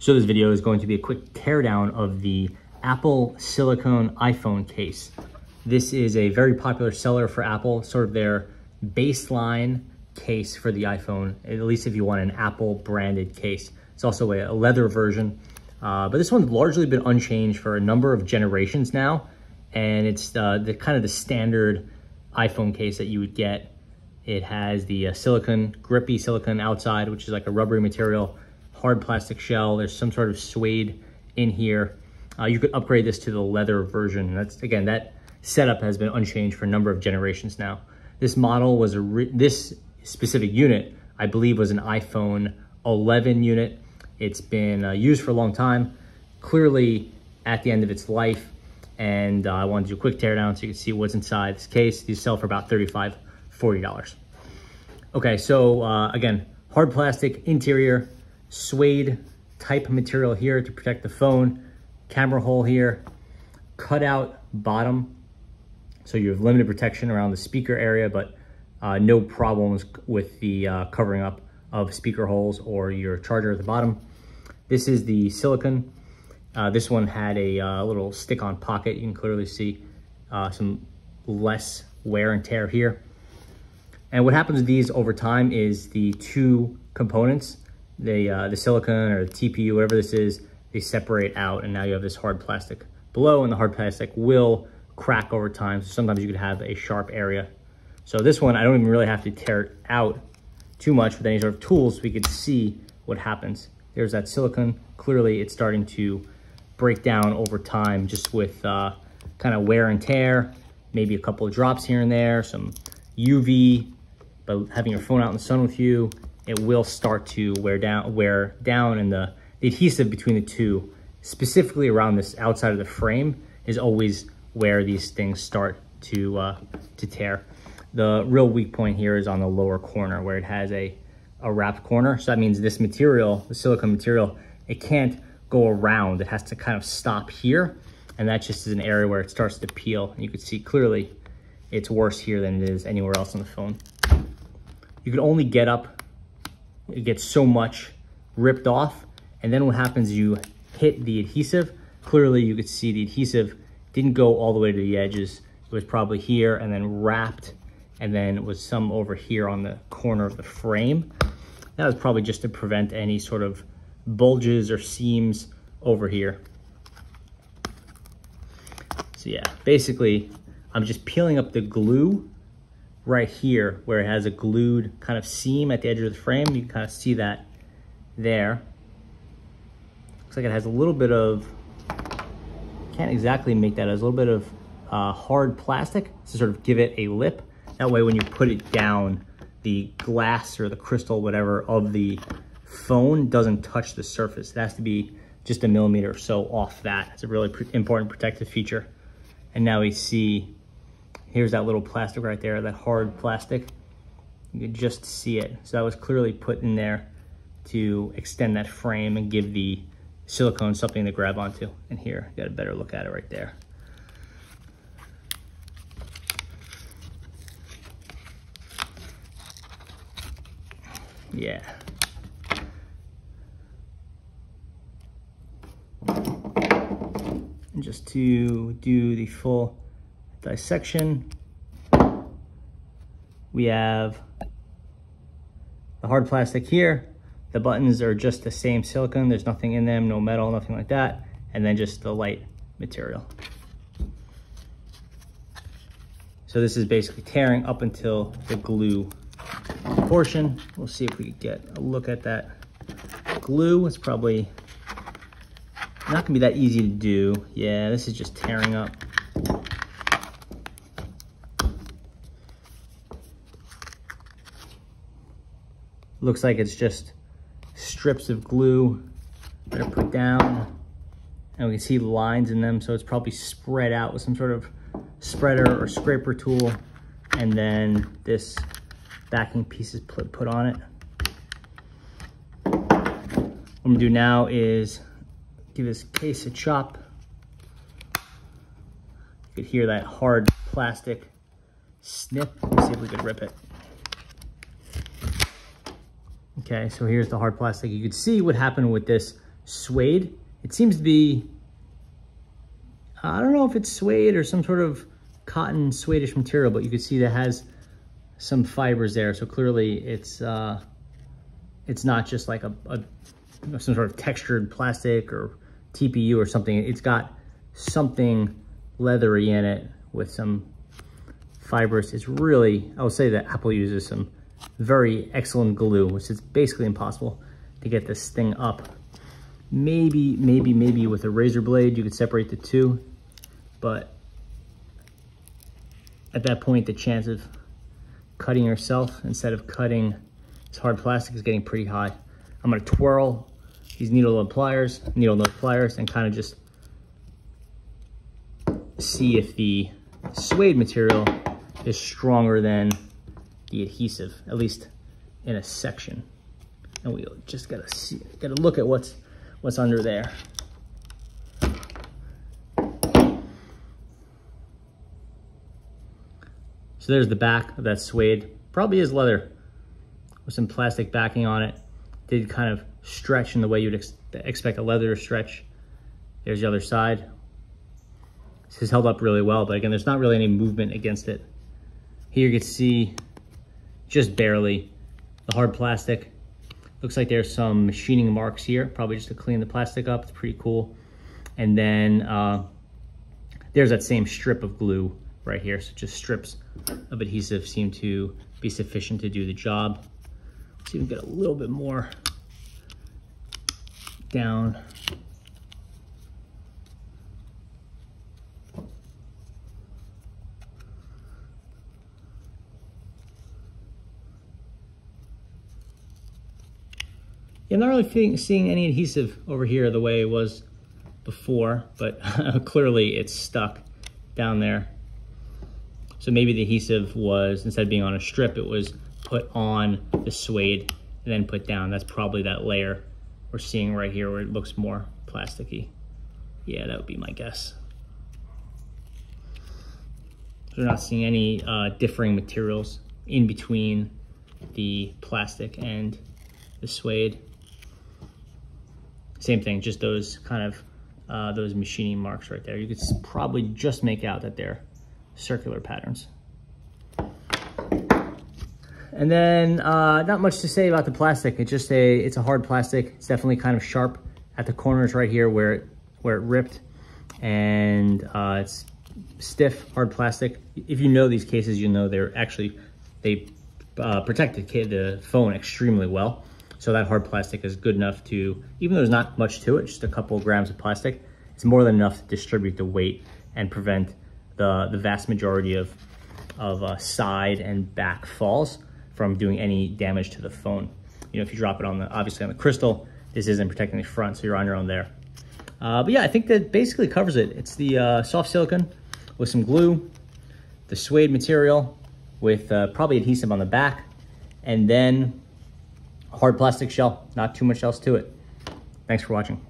So this video is going to be a quick teardown of the Apple silicone iPhone case. This is a very popular seller for Apple, sort of their baseline case for the iPhone, at least if you want an Apple branded case. It's also a leather version, but this one's largely been unchanged for a number of generations now. And it's the standard iPhone case that you would get. It has the grippy silicone outside, which is like a rubbery material, hard plastic shell. There's some sort of suede in here. You could upgrade this to the leather version. That's, again, that setup has been unchanged for a number of generations now. This model was this specific unit, I believe, was an iPhone 11 unit. It's been used for a long time, clearly at the end of its life. And I want to do a quick teardown so you can see what's inside this case. These sell for about $35, $40. Okay, so again, hard plastic interior, suede type material here to protect the phone, camera hole here, cut out bottom. So you have limited protection around the speaker area, but no problems with the covering up of speaker holes or your charger at the bottom. This is the silicone. This one had a little stick-on pocket. You can clearly see some less wear and tear here. And what happens to these over time is the two components, the silicone or the TPU, whatever this is, they separate out, and now you have this hard plastic below, and the hard plastic will crack over time. So sometimes you could have a sharp area. So this one, I don't even really have to tear it out too much with any sort of tools, so we could see what happens. There's that silicone. Clearly, it's starting to break down over time just with wear and tear, maybe a couple of drops here and there, some UV, but having your phone out in the sun with you, it will start to wear down, and the adhesive between the two, specifically around this outside of the frame, is always where these things start to tear. The real weak point here is on the lower corner where it has a wrapped corner. So that means this material, the silicone material, it can't go around. It has to kind of stop here. And that just is an area where it starts to peel. And you can see clearly it's worse here than it is anywhere else on the phone. You can only get up, it gets so much ripped off. And then what happens, you hit the adhesive. Clearly you could see the adhesive didn't go all the way to the edges. It was probably here and then wrapped, and then was some over here on the corner of the frame. That was probably just to prevent any sort of bulges or seams over here. So yeah, basically I'm just peeling up the glue right here where it has a glued kind of seam at the edge of the frame. You can kind of see that there. Looks like it has a little bit of, can't exactly make that, as a little bit of hard plastic to sort of give it a lip. That way when you put it down, the glass or the crystal, whatever, of the phone doesn't touch the surface. It has to be just a millimeter or so off that. It's a really important protective feature. And now we see, here's that little plastic right there, that hard plastic. You can just see it. So that was clearly put in there to extend that frame and give the silicone something to grab onto. And here, got a better look at it right there. Yeah. And just to do the full dissection, we have the hard plastic here. The buttons are just the same silicone. There's nothing in them, no metal, nothing like that. And then just the light material. So this is basically tearing up until the glue portion. We'll see if we can get a look at that glue. It's probably not gonna be that easy to do. Yeah, this is just tearing up. Looks like it's just strips of glue that are put down, and we can see lines in them, so it's probably spread out with some sort of spreader or scraper tool, and then this backing piece is put on it. What I'm gonna do now is give this case a chop. You could hear that hard plastic snip. Let's see if we could rip it. Okay, so here's the hard plastic. You could see what happened with this suede. It seems to be, I don't know if it's suede or some sort of cotton suede-ish material, but you can see that has some fibers there. So clearly it's not just like some sort of textured plastic or TPU or something. It's got something leathery in it with some fibers. It's really, I would say that Apple uses some very excellent glue, which is basically impossible to get this thing up. Maybe with a razor blade, you could separate the two, but at that point, the chance of cutting yourself instead of cutting this hard plastic is getting pretty high. I'm gonna twirl these needle nose pliers and kind of just see if the suede material is stronger than the adhesive, at least in a section. And we just gotta look at what's under there. So there's the back of that suede. Probably is leather with some plastic backing on it. Did kind of stretch in the way you'd expect a leather to stretch. There's the other side. This is held up really well, but again, there's not really any movement against it. Here you can see just barely the hard plastic. Looks like there's some machining marks here, probably just to clean the plastic up. It's pretty cool. And then there's that same strip of glue right here. So just strips of adhesive seem to be sufficient to do the job. Let's even get a little bit more down. Yeah, I'm not really seeing any adhesive over here the way it was before, but clearly it's stuck down there. So maybe the adhesive was, instead of being on a strip, it was put on the suede and then put down. That's probably that layer we're seeing right here where it looks more plasticky. Yeah, that would be my guess. So we're not seeing any differing materials in between the plastic and the suede. Same thing, just those kind of, those machining marks right there. You could probably just make out that they're circular patterns. And then not much to say about the plastic. It's just it's a hard plastic. It's definitely kind of sharp at the corners right here where it ripped. And it's stiff, hard plastic. If you know these cases, you know they're actually, they protect the phone extremely well. So that hard plastic is good enough to, even though there's not much to it, just a couple of grams of plastic, it's more than enough to distribute the weight and prevent the vast majority of side and back falls from doing any damage to the phone. You know, if you drop it on obviously on the crystal, this isn't protecting the front, so you're on your own there. But yeah, I think that basically covers it. It's the soft silicone with some glue, the suede material with probably adhesive on the back, and then hard plastic shell, not too much else to it. Thanks for watching.